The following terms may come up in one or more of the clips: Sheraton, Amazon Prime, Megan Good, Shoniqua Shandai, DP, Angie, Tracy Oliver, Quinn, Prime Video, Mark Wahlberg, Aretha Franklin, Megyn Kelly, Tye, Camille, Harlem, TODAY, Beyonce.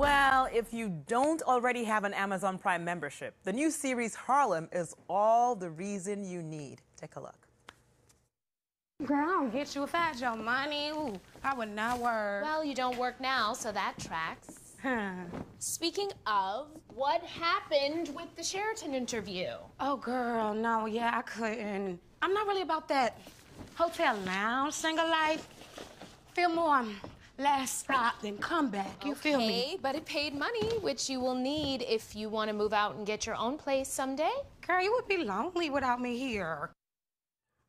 Well, if you don't already have an Amazon Prime membership, the new series Harlem is all the reason you need. Take a look. Girl, I'll get you if I had your money. Ooh, I would not work. Well, you don't work now, so that tracks. Huh. Speaking of, what happened with the Sheraton interview? Oh, girl, no, yeah, I couldn't. I'm not really about that hotel lounge, single life. Feel more last stop than comeback, you feel me? Okay, but it paid money, which you will need if you want to move out and get your own place someday. Girl, you would be lonely without me here.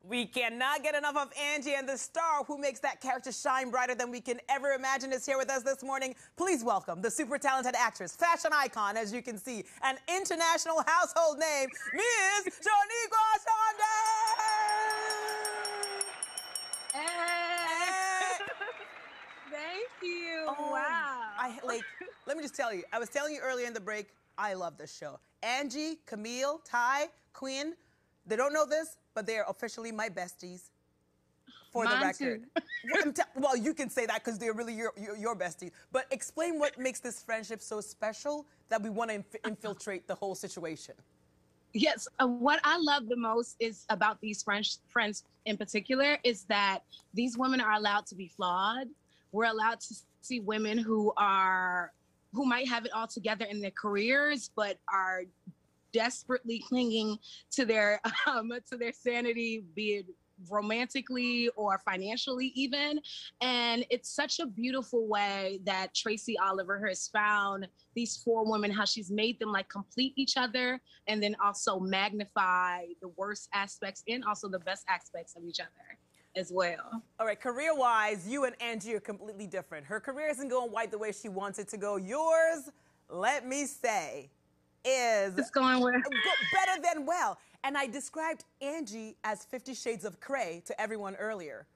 We cannot get enough of Angie, and the star who makes that character shine brighter than we can ever imagine is here with us this morning. Please welcome the super talented actress, fashion icon, as you can see, an international household name, Ms. Shoniqua Shandai! Hey. Thank you. Oh, wow. Let me just tell you, I was telling you earlier in the break, I love this show. Angie, Camille, Ty, Quinn, they don't know this, but they are officially my besties, for the record. Well, you can say that because they're really your besties. But explain what makes this friendship so special that we want to infiltrate the whole situation. Yes, what I love the most is about these friends in particular is that these women are allowed to be flawed. We're allowed to see women who might have it all together in their careers, but are desperately clinging to their sanity, be it romantically or financially even. And it's such a beautiful way that Tracy Oliver has found these four women, how she's made them like complete each other and then also magnify the worst aspects and also the best aspects of each other as well. All right, career-wise, you and Angie are completely different. Her career isn't going wide the way she wants it to go. Yours, let me say, is it's going well. Better than well. And I described Angie as 50 Shades of Grey to everyone earlier.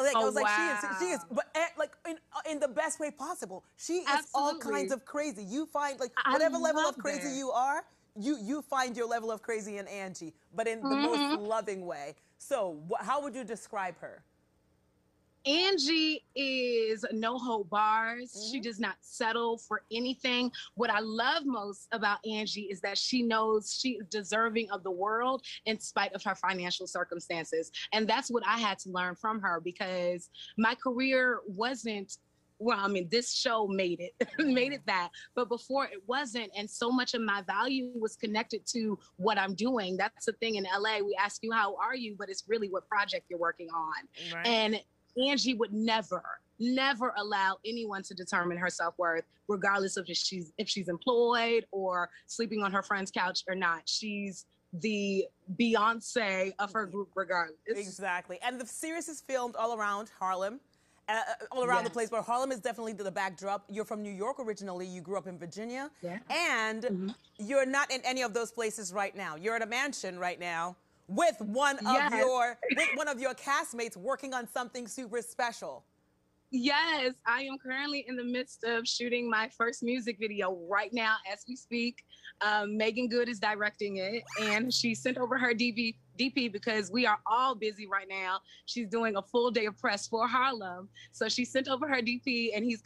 Like, oh, I was like, wow. she is, but like in the best way possible. She Absolutely. Is all kinds of crazy. You find like whatever level of crazy you are, you find your level of crazy in Angie, but in the most loving way. So how would you describe her? Angie is no hold bars. She does not settle for anything. What I love most about Angie is that she knows she is deserving of the world in spite of her financial circumstances. And that's what I had to learn from her, because my career wasn't, well, I mean, this show made it, made it that, but before it wasn't. And so much of my value was connected to what I'm doing. That's the thing in LA. We ask you, how are you? But it's really what project you're working on. Right. And Angie would never allow anyone to determine her self-worth, regardless of if she's employed or sleeping on her friend's couch or not. She's the Beyonce of her group regardless. Exactly. And the series is filmed all around Harlem, the place, but Harlem is definitely the backdrop. You're from New York originally. You grew up in Virginia. Yeah. And you're not in any of those places right now. You're at a mansion right now with one of your castmates working on something super special. Yes, I am currently in the midst of shooting my first music video right now as we speak. Megan Good is directing it, and she sent over her DP because we are all busy right now. She's doing a full day of press for Harlem. So she sent over her DP, and he's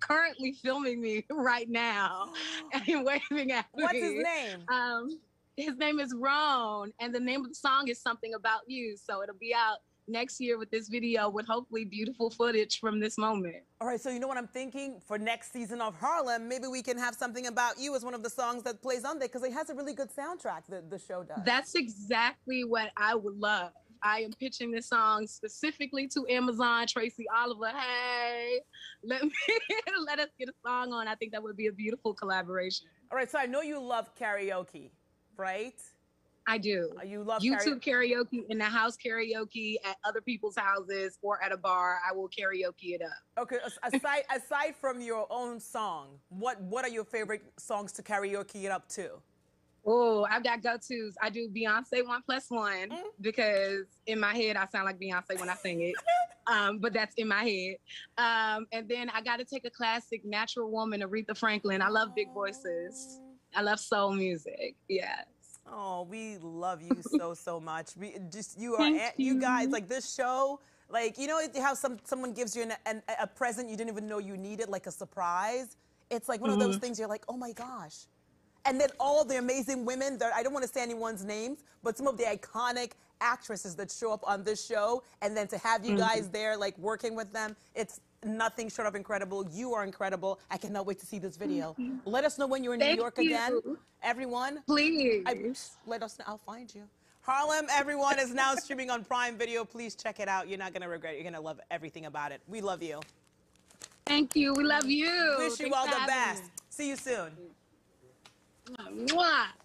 currently filming me right now and waving at me. What's his name? His name is Ron, and the name of the song is Something About You. So it'll be out next year with this video with hopefully beautiful footage from this moment. All right, so you know what I'm thinking? For next season of Harlem, maybe we can have Something About You as one of the songs that plays on there, because it has a really good soundtrack, the show does. That's exactly what I would love. I am pitching this song specifically to Amazon. Tracy Oliver, hey, let us get a song on. I think that would be a beautiful collaboration. All right, so I know you love karaoke. Right? I do. You love YouTube karaoke, in the house karaoke, at other people's houses, or at a bar. I will karaoke it up. Okay, aside from your own song, what are your favorite songs to karaoke it up to? Oh, I've got go-tos. I do Beyonce 1+1 because in my head I sound like Beyonce when I sing it. But that's in my head. And then I got to take a classic, Natural Woman, Aretha Franklin. I love big voices. I love soul music. Yes. Oh, we love you so, so much. We just, you guys, like this show, like, you know how someone gives you a present you didn't even know you needed, like a surprise? It's like one of those things you're like, oh my gosh. And then all the amazing women, I don't want to say anyone's names, but some of the iconic actresses that show up on this show, and then to have you guys there, like, working with them, it's nothing short of incredible. You are incredible. I cannot wait to see this video. Let us know when you're in New York again. Everyone, please. Let us know. I'll find you. Harlem, everyone, is now streaming on Prime Video. Please check it out. You're not going to regret it. You're going to love everything about it. We love you. Thank you. We love you. Wish you all the best. See you soon. Mwah.